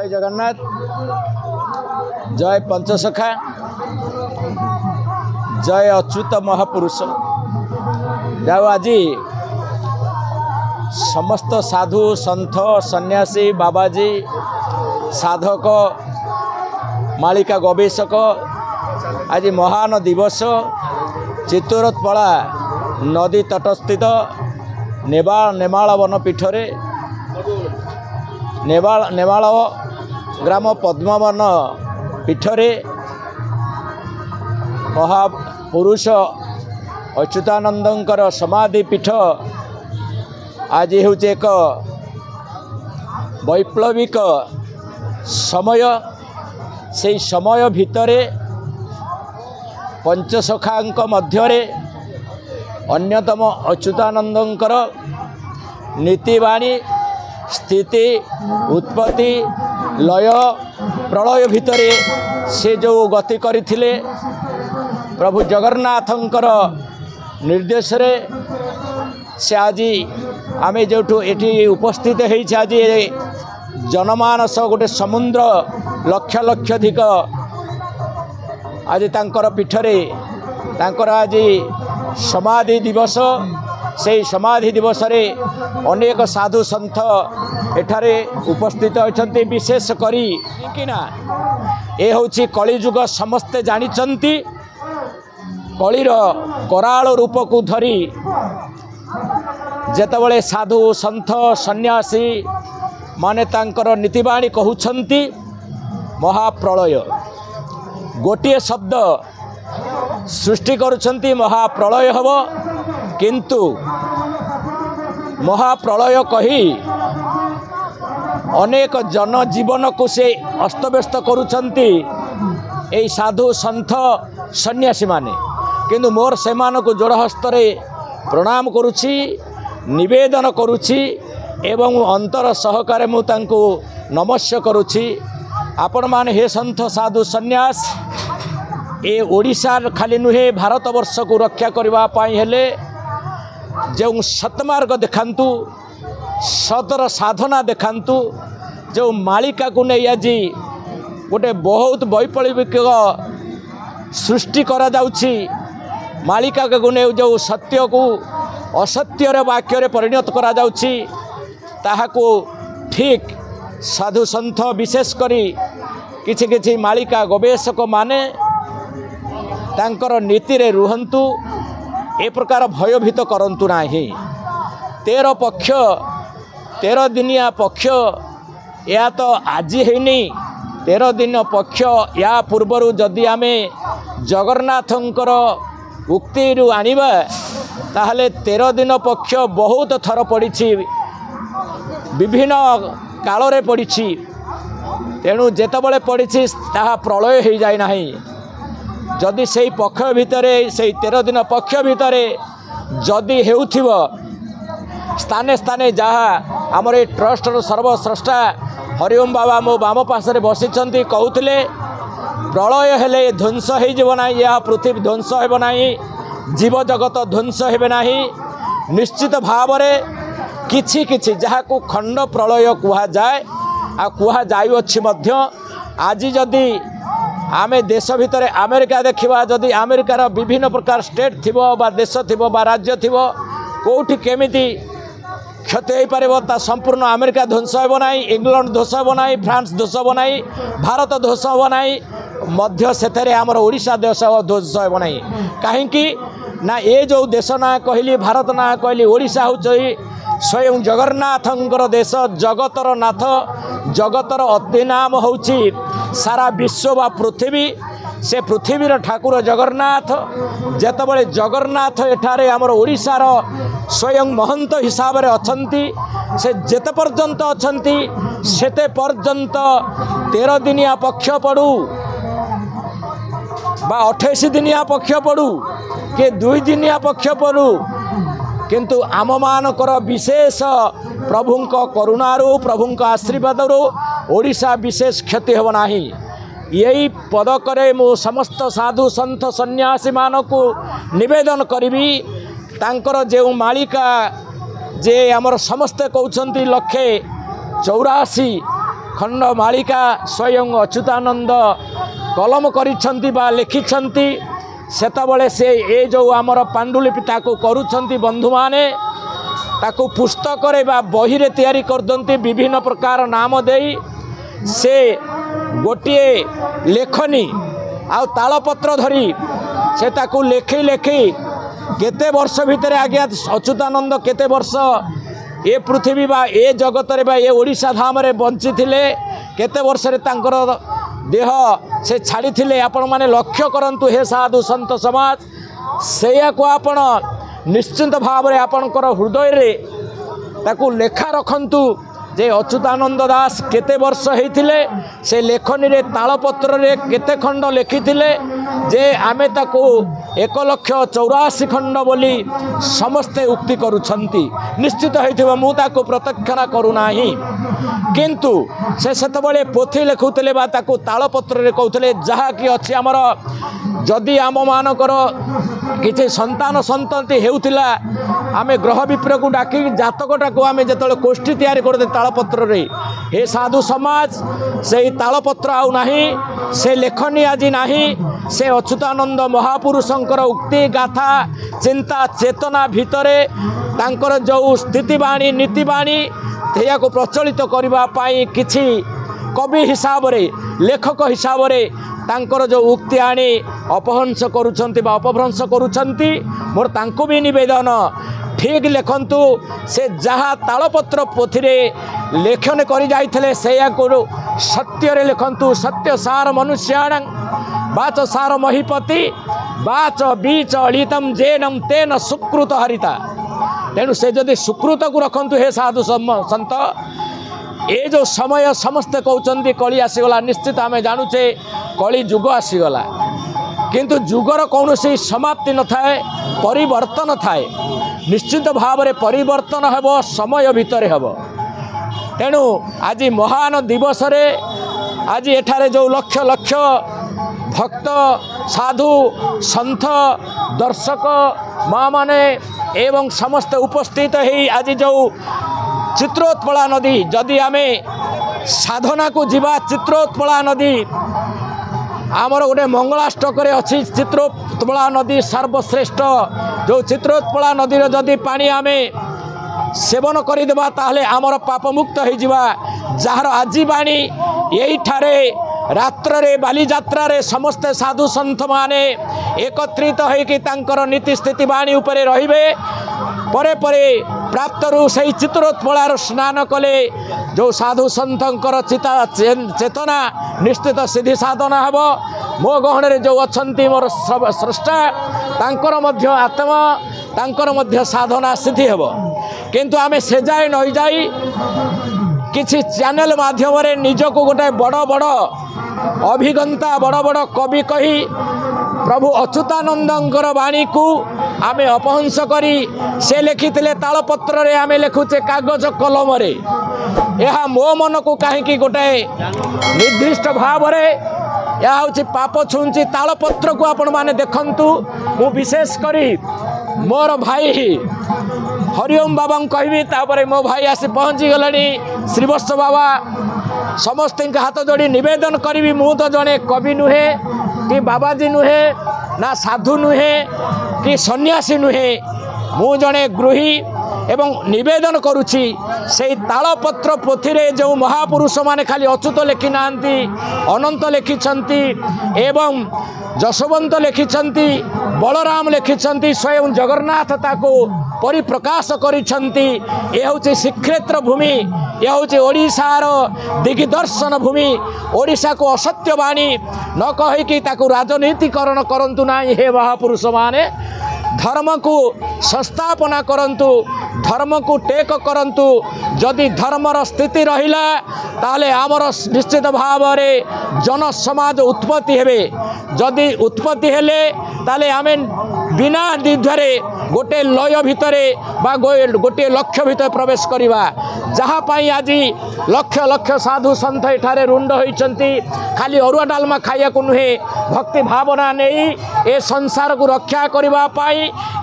जय जगन्नाथ, जय पंचसखा, जय अच्युत महापुरुष। जाओ आज समस्त साधु संथ सन्यासी बाबाजी साधक मालिका गवेषक आज महान दिवस चित्तोरतपड़ा नदी तटस्थित नेमाल वनपीठ नेमाल ग्राम पद्मवन पीठ महापुरुष अच्युतानंदंकर समाधि पीठ आज हूँ एक वैप्लविक समय। से समय भितर पंचसखांक मध्यरे अन्यतम अच्युतानंदंकर नीतिवाणी स्थिति उत्पत्ति लय प्रलय भितर से जो गति करिथिले प्रभु जगन्नाथंकर निर्देश रे से आज आमे जो एटी उपस्थित होइछ। आज जनमानस गोटे समुद्र लक्ष लक्षाधिक आज तांकर पीठरे तांकर आज समाधि दिवस। से समाधि दिवस रे अनेक साधु संत एठारे उपस्थित होइछन्ति। विशेष करी किना ए होछि कलिजुग समस्ते जानिछन्ति कलिर कराल रूप को धरी जेतबले साधु संत सन्यासी माने तांकर नीतिवाणी कहउछन्ति महाप्रलय गोटे शब्द सृष्टि करुछन्ति महाप्रलय हब किंतु महाप्रलय कही अनेक जनजीवन को से अस्तव्यस्त करुछन्ति ए साधु संत सन्यासी माने। किंतु मोर से मानको जोड़ हस्तरे प्रणाम करुछि निवेदन करुछि एवं अंतर सहकारे मु तांको नमस्य करुछि। आपण माने हे संत साधु सन्यास ए ओडिशा खाली नुहे भारत वर्ष को रक्षा करबा पाई हेले जो सतमार्ग देखांतु सतर साधना देखांतु जो मालिका को नहीं आज गोटे बहुत वैप्लविक सृष्टि करा जाउछि। मालिका को नहीं जो सत्य को असत्यर वाक्य परिणत करा जाउछि ताहाको ठीक साधु संत विशेष करी किछि किछि मालिका गवेषक माने तांकर नीति रे रुहंतु ए प्रकार भयभीत करंतु नाही। 13 दिनिया पक्ष या तो आज हैनी 13 दिन पक्ष या पूर्वरु जदि आमे जगन्नाथंकर उक्ति रु आनिबा ताहले 13 दिन पक्ष बहुत थर पड़िछि विभिन्न काल रे पड़िछि। तेणु जेतबले पड़िछि ताहा प्रलय होई जाय नाही। जदि से पक्ष भितर से 13 दिन पक्ष भितर जदि हेउथिव स्थाने स्थाने जहाँ आमर ए ट्रस्टर सर्वस्रष्टा हरिओम बाबा मो बाम पासरे बसिचंती कहउथिले प्रलय हेले ध्वंस हे जीव नाही या पृथ्वी ध्वंस हेबो नाही जीव जगत ध्वंस हेबे नाही। निश्चित भाव रे किछि किछि जहाँ को खंड प्रलय कुहा जाय आ कुहा जाय अछि मध्य। आज जदि आमे देश भितर अमेरिका देखा जदि अमेरिकार विभिन्न प्रकार स्टेट थी बा देश थी बा राज्य थी कोठी केमिति क्षति हो पार संपूर्ण अमेरिका ध्वंस हेब ना इंग्लैंड ध्वंस हेब ना फ्रांस ध्वंस हेब ना भारत ध्वंस हेब ना मध्य से आमर ओडिशा देश ध्वंस हेब ना कहीं ना ये जो देश ना कहली भारत ना कहली ओडिशा होई स्वयं जगन्नाथंकर देश जगतर नाथ जगतर अतिनाम होउछि सारा विश्व बा पृथ्वी। से पृथ्वीर ठाकुर जगन्नाथ जेतबळे जगन्नाथ एठारे हमर ओडिशार स्वयं महंत हिसाब रे अछंती से जेते पर्यंत अछंती सेते पर्यंत 13 दिनिया पक्ष पड़ू बा 28 दिनिया पक्ष पड़ू के 2 दिनिया पक्ष पड़ू किंतु आम मानकर विशेष प्रभुंक करुणारू प्रभुंक आशीर्वादरू ओडिशा विशेष क्षति हेब नाही। यही पदकरे मु समस्त साधु संत सन्यासी मानकु निवेदन करी तांकर जे मालिका जे आमर समस्ते कहउछंती 184 खंड मालिका स्वयं अच्युतानंद कलम करिछंती बा लिखिछंती सेतबेले से ए जो आमर पांडुलिपि ताकू करूछंती बंधु माने ताकू पुस्तक रे बा बही रे तैयारी करदंती विभिन्न प्रकार नाम देई से गोटे लेखनी आउ तालपत्र धरी से ताकू लेखि लेखि केते वर्ष भितर आज्ञा अच्युतानंद केते वर्ष ए पृथ्वी बा ए जगत रे बा ए ओडिशा धाम रे बंची थिले केते वर्ष रे तांकर देह से छाड़ी थिले आपण माने लक्ष्य करंतु हे साधु संत समाज सेया को आपण निश्चिंत भाव रे आपणकर हृदय रे ताकू लेखा रखंतु जे अच्युतानंद दास केते वर्ष हेथिले से लेखनी रे तालपत्र रे केते खंड लेखिथिले जे आमे ताकू 1,84,000 खंड बोली समस्ते उक्ति करूछंती निश्चित होइथिबा मु ताकू प्रत्याख्यान करू नाही किंतु से सेतबेले पोथी लेखुथिले बा ताकू तालपत्र रे कहउथिले जहा कि अछि हमर जदि आम मानकर किछि संतान संतति हेउथिला आमे ग्रह विप्रय को डाकी जातकटा को आमे जेतले कोष्ठी तयारी करते तालपत्र रे हे साधु समाज से तालपत्र आउ नाही से लेखनी आजि नाही से अच्युतानंद महापुरुषंकर उक्ति गाथा चिंता चेतना भितरे तांकर जो स्थितिवाणी नीतिवाणी या को प्रचलित करबा पाई किछि कवि हिसाब रे लेखक हिसाब रे तांकर जो उक्ति आनी अपहंस करूछंती बा अपभ्रंश करूछंती मोर तांको भी निवेदन ठीक लेखंतु से जहाँ तालपत्र पोथी रे लेखन करी जाइथिले सेया को सत्य रे लेखंतु सत्य सार मनुष्याणां वाच सार महीपति वाच बीच अलितम जेनम तेन सुकृत हरिता तेणु से जदि सुकृत को रखंतु हे साधु संत ए जो समय समस्ते कहते कली आसीगला निश्चित आम जानूचे कली जुग आसीगला किंतु जुगर कौन सी समाप्ति न थाए परिवर्तन थाए निश्चित भाव रे परिवर्तन हेब समय भितर हेब तेणु आज महान दिवस रे आज एठारे जो लक्ष लक्ष भक्त साधु संत दर्शक माँ माने एवं समस्त उपस्थित ही आज जो चित्रोत्पला नदी जदि आमे साधना को जीवा चित्रोत्पला नदी आमर गोटे मंगलाष्टक अच्छी चित्रोत्पला नदी सर्वश्रेष्ठ जो चित्रोत्पला नदी जदि पानी आमे सेवन करदेवा ताहले आमर पापमुक्त हो जावा जार आजी बाणी यहीठारे रात्र बालीजात्रा रे समस्ते साधु संत माने एकत्रित होइकि तांकर नीति स्थिति बाणी उपरे रहिबे परे परे प्राप्तरू से चित्रोत्पलार स्नान कले जो साधु संतंकर चिता चेतना निश्चित सिद्धि साधना हेब मो गहणे जो अच्छा मोर स्रष्टा तांकर मध्य आत्मा तांकर मध्य साधना सिद्धि हेब किंतु आमे से जाए न जाई किसी चैनल माध्यम रे निज को गोटे बड़ बड़ अभिगंता बड़ बड़ कवि कही प्रभु अच्युतानंदंकर वाणी को आमे अपहंस करी से लिखिथिले तालपत्र रे आमे लिखुचे कागज कलम रे यह मो मन को कहीं गोटे निर्दिष्ट भाव रे यह हूँ पाप छुंची तालपत्र को आपण माने देखंतु मु विशेष करी मोर भाई हरिओम बाबा कहबी तापर मो भाई आसी पहुँची गलानी श्रीवत्स बाबा समस्त हाथ जोड़ी निवेदन करी मु तो जड़े कवि नुहे कि बाबाजी नुहे ना साधु नुहे कि सन्यासी नुहे मु जड़े गृही एवं निवेदन करुची से तालपत्र पोथी रे जो महापुरुष माने खाली अच्युत लेखि नांती अनंत लेखिछंती एवं जशवंत लेखिछंती बलराम लेखिछंती स्वयं जगन्नाथ ताको परिप्रकाश करिछंती ए होचे श्रीक्षेत्र भूमि ए होचे ओडिशार दिग्दर्शन भूमि ओडिशा को असत्य वाणी न कहिकि ताको राजनीतिकरण करंतु नाही हे महापुरुष माने धर्म को संस्थापना करंतु धर्म को टेक करंतु जदि धर्मर स्थिति रहिला ताले आमर निश्चित भाव रे जन समाज उत्पत्ति हेबे जदि उत्पत्ति हेले ताले आमे बिना द्विधारे गोटे लय भितरे बा गोटे लक्ष्य भितर प्रवेश करवा जहाँ पाई आज लक्ष लक्ष साधु संत एठारे रुंड होइचंती खाली अरुआ डालमा खाइया को नुहे भक्ति भावना नहीं ए संसार को रक्षा करने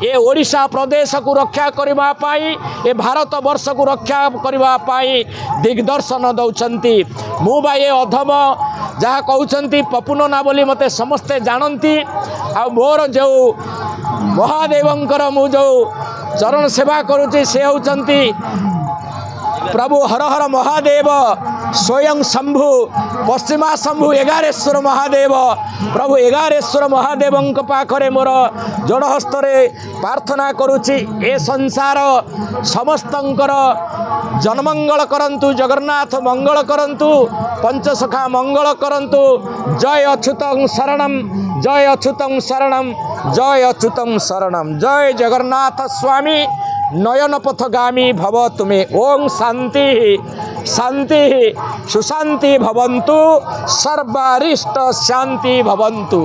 ये ओडिशा प्रदेश को रक्षा करने ये भारत वर्ष को रक्षा करने दिग्दर्शन दौरान मुबा ये अधम जहाँ कहते पपुन ना बोली मते समस्ते जानती आ मोर जो महादेवंकर मु जो चरण सेवा करुँची से होती प्रभु हर हर महादेव स्वयं शंभु पश्चिमा शंभु एगारेश्वर महादेव प्रभु एगारेश्वर महादेव पाखे मोर जोड़हस्तरे प्रार्थना करुँची ए संसार समस्तंकर जनमंगल करंतु जगन्नाथ मंगल करंतु पंचसखा मंगल करंतु जय अच्युतं शरणम जय अच्युतं शरणम जय जगन्नाथ स्वामी नयन पथगामी भव तुमे ओम शांति शांति सुशांति भवन्तु सर्वारिष्ट शांति भवन्तु।